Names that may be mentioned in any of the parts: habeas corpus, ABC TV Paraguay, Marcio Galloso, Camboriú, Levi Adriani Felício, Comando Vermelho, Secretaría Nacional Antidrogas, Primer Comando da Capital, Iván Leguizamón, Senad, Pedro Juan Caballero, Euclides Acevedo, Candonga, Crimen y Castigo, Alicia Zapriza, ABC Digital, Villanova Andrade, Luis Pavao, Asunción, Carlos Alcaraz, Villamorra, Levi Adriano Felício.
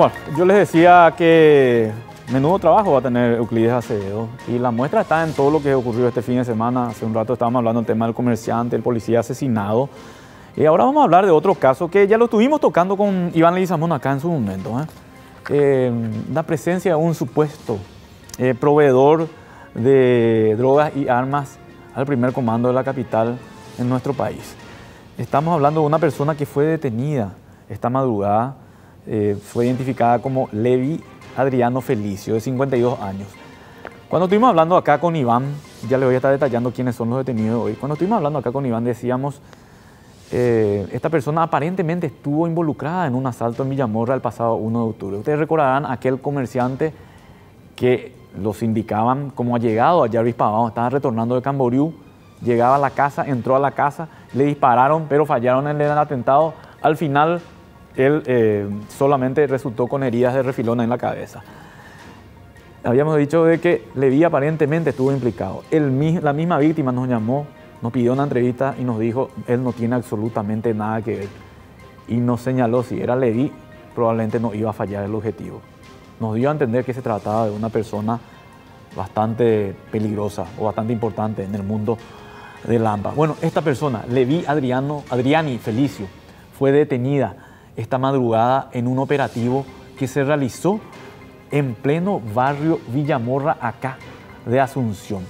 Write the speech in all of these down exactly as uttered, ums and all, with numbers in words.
Bueno, yo les decía que menudo trabajo va a tener Euclides Acevedo y la muestra está en todo lo que ocurrió este fin de semana. Hace un rato estábamos hablando del tema del comerciante, el policía asesinado. Y ahora vamos a hablar de otro caso que ya lo estuvimos tocando con Iván Leguizamón acá en su momento. ¿eh? Eh, la presencia de un supuesto eh, proveedor de drogas y armas al primer comando de la capital en nuestro país. Estamos hablando de una persona que fue detenida esta madrugada, eh, fue identificada como Levi Adriano Felício, de cincuenta y dos años. Cuando estuvimos hablando acá con Iván, ya le voy a estar detallando quiénes son los detenidos de hoy. Cuando estuvimos hablando acá con Iván decíamos, eh, esta persona aparentemente estuvo involucrada en un asalto en Villamorra el pasado uno de octubre. Ustedes recordarán aquel comerciante que los indicaban como ha llegado a Luis Pavao, estaba retornando de Camboriú, llegaba a la casa, entró a la casa, le dispararon, pero fallaron en el atentado. Al final, él eh, solamente resultó con heridas de refilón en la cabeza. Habíamos dicho de que Levi aparentemente estuvo implicado. Él, la misma víctima nos llamó, nos pidió una entrevista y nos dijo, él no tiene absolutamente nada que ver. Y nos señaló, si era Levi, probablemente no iba a fallar el objetivo. Nos dio a entender que se trataba de una persona bastante peligrosa o bastante importante en el mundo del AMPA. Bueno, esta persona, Levi Adriano, Adriani Felício, fue detenida esta madrugada en un operativo que se realizó en pleno barrio Villamorra, acá de Asunción.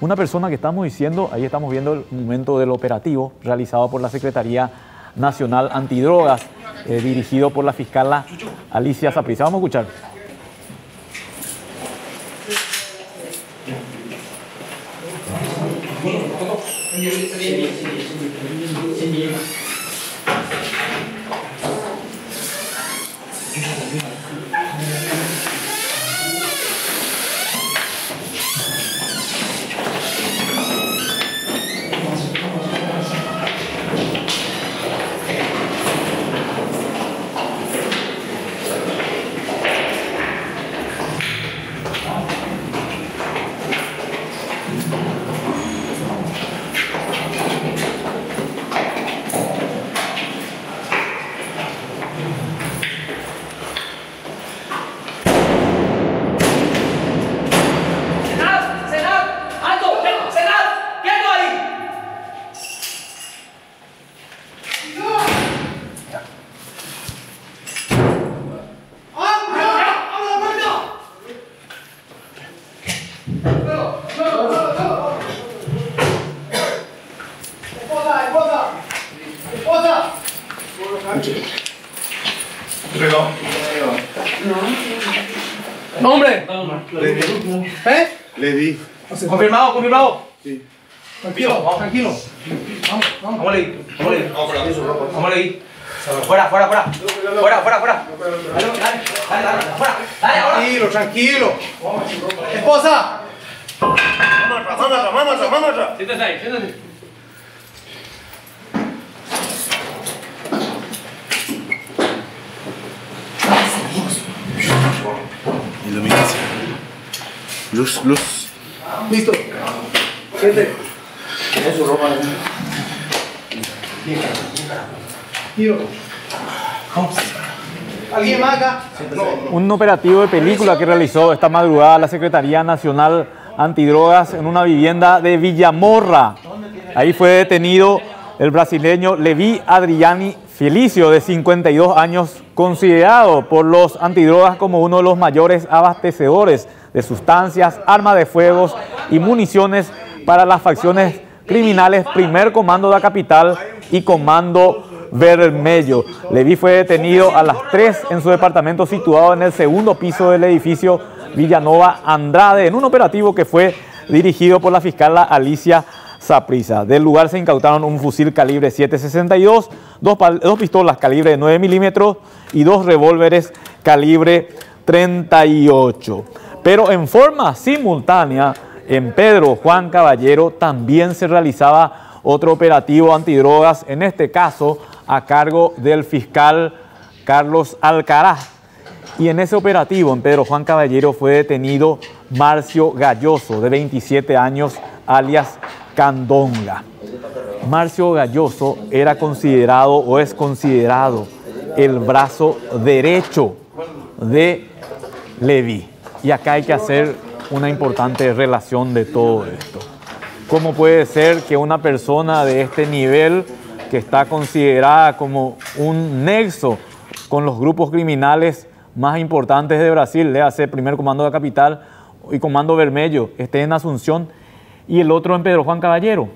Una persona que estamos diciendo, ahí estamos viendo el momento del operativo realizado por la Secretaría Nacional Antidrogas, eh, dirigido por la fiscal Alicia Zapriza. Vamos a escuchar. Confirmado, confirmado. Sí. Tranquilo, vamos, tranquilo. Vamos, vamos. Vamos a ir, vamos a ir. Vamos a ir. Fuera, fuera, fuera. Fuera, fuera, fuera. Dale, dale, dale, dale, fuera. Dale, ahora. Tranquilo, tranquilo. Esposa. Vamos atrás, vamos atrás, vamos atrás, vamos atrás. Siéntate ahí, siéntate. Iluminación. Luz, luz. Listo. Siente. Tiene su ropa. Tío. ¿Alguien más acá? Un operativo de película que realizó esta madrugada la Secretaría Nacional Antidrogas en una vivienda de Villamorra. Ahí fue detenido el brasileño Levi Adriani Felício, de cincuenta y dos años, considerado por los antidrogas como uno de los mayores abastecedores de sustancias, armas de fuego y municiones para las facciones criminales Primer Comando da Capital y Comando Vermelho. Levi fue detenido a las tres en su departamento situado en el segundo piso del edificio Villanova Andrade en un operativo que fue dirigido por la fiscal Alicia Zapriza. Del lugar se incautaron un fusil calibre siete sesenta y dos, dos, dos pistolas calibre nueve milímetros y dos revólveres calibre treinta y ocho. Pero en forma simultánea, en Pedro Juan Caballero también se realizaba otro operativo antidrogas, en este caso a cargo del fiscal Carlos Alcaraz. Y en ese operativo en Pedro Juan Caballero fue detenido Marcio Galloso, de veintisiete años, alias Candonga. Marcio Galloso era considerado o es considerado el brazo derecho de Levi. Y acá hay que hacer una importante relación de todo esto. ¿Cómo puede ser que una persona de este nivel, que está considerada como un nexo con los grupos criminales más importantes de Brasil, le hace Primer Comando da Capital y Comando Vermelho, esté en Asunción y el otro en Pedro Juan Caballero?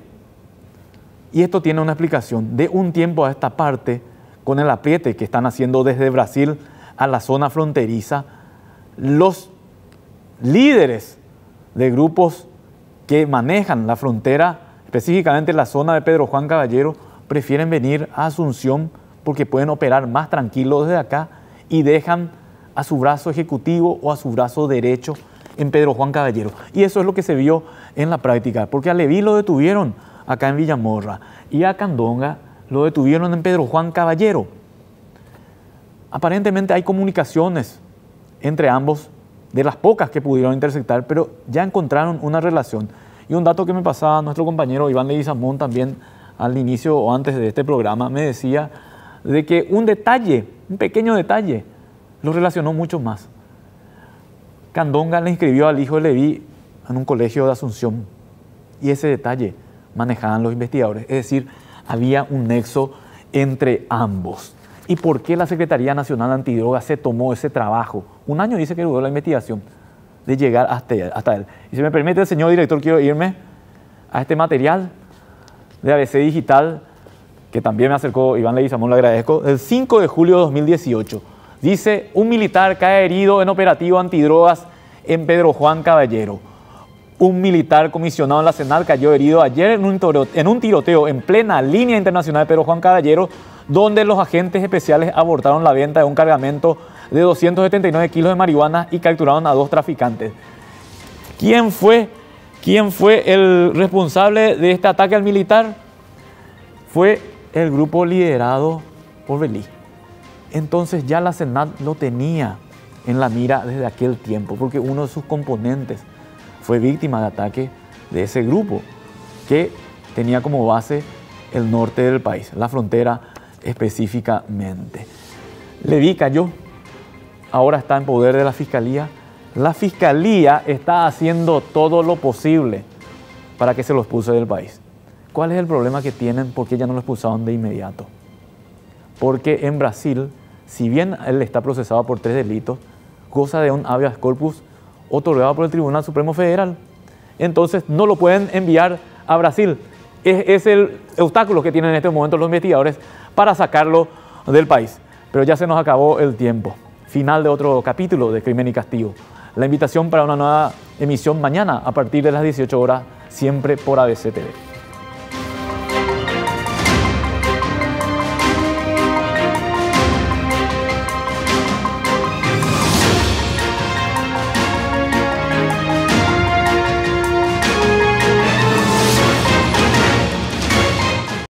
Y esto tiene una explicación. De un tiempo a esta parte, con el apriete que están haciendo desde Brasil a la zona fronteriza, los líderes de grupos que manejan la frontera, específicamente la zona de Pedro Juan Caballero, prefieren venir a Asunción porque pueden operar más tranquilos desde acá y dejan a su brazo ejecutivo o a su brazo derecho en Pedro Juan Caballero. Y eso es lo que se vio en la práctica, porque a Levi lo detuvieron acá en Villamorra y a Candonga lo detuvieron en Pedro Juan Caballero. Aparentemente hay comunicaciones entre ambos, de las pocas que pudieron interceptar, pero ya encontraron una relación. Y un dato que me pasaba nuestro compañero Iván Leguizamón también al inicio o antes de este programa, me decía de que un detalle, un pequeño detalle, lo relacionó mucho más. Candonga le inscribió al hijo de Levi en un colegio de Asunción y ese detalle manejaban los investigadores. Es decir, había un nexo entre ambos. ¿Y por qué la Secretaría Nacional Antidrogas se tomó ese trabajo? Un año dice que duró la investigación de llegar hasta él, hasta él. Y si me permite, señor director, quiero irme a este material de A B C Digital, que también me acercó Iván Leguizamón, le agradezco, el cinco de julio de dos mil dieciocho. Dice, un militar cae herido en operativo antidrogas en Pedro Juan Caballero. Un militar comisionado en la Senal cayó herido ayer en un, toro, en un tiroteo en plena línea internacional de Pedro Juan Caballero, donde los agentes especiales abortaron la venta de un cargamento de doscientos setenta y nueve kilos de marihuana y capturaron a dos traficantes. ¿Quién fue? ¿Quién fue el responsable de este ataque al militar? Fue el grupo liderado por Levi. Entonces ya la Senat lo tenía en la mira desde aquel tiempo, porque uno de sus componentes fue víctima de ataque de ese grupo que tenía como base el norte del país, la frontera específicamente. Levi cayó, ahora está en poder de la Fiscalía. La Fiscalía está haciendo todo lo posible para que se lo expulse del país. ¿Cuál es el problema que tienen? ¿Por qué ya no lo expulsaron de inmediato? Porque en Brasil, si bien él está procesado por tres delitos, goza de un habeas corpus otorgado por el Tribunal Supremo Federal. Entonces no lo pueden enviar a Brasil. Es, es el obstáculo que tienen en este momento los investigadores para sacarlo del país. Pero ya se nos acabó el tiempo. Final de otro capítulo de Crimen y Castigo. La invitación para una nueva emisión mañana a partir de las dieciocho horas, siempre por A B C T V.